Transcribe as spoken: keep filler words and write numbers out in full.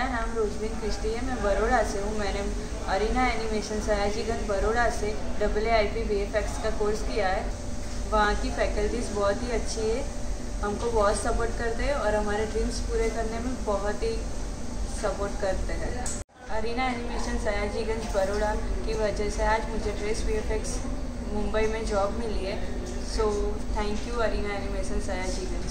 मेरा नाम रोज़लिन क्रिस्थिया, मैं बड़ौदा से हूँ। मैंने अरीना एनिमेशन सयाजीगंज बड़ौदा से double I P B F X का कोर्स किया है। वहाँ की फैकल्टीज़ बहुत ही अच्छी है, हमको बहुत सपोर्ट करते हैं और हमारे ड्रीम्स पूरे करने में बहुत ही सपोर्ट करते हैं। अरीना एनिमेशन सयाजीगंज बड़ौदा की वजह से आज मुझे ड्रेस बी एफ एक्स मुंबई में जॉब मिली है। So thank you Arena Animation Sayajiganj.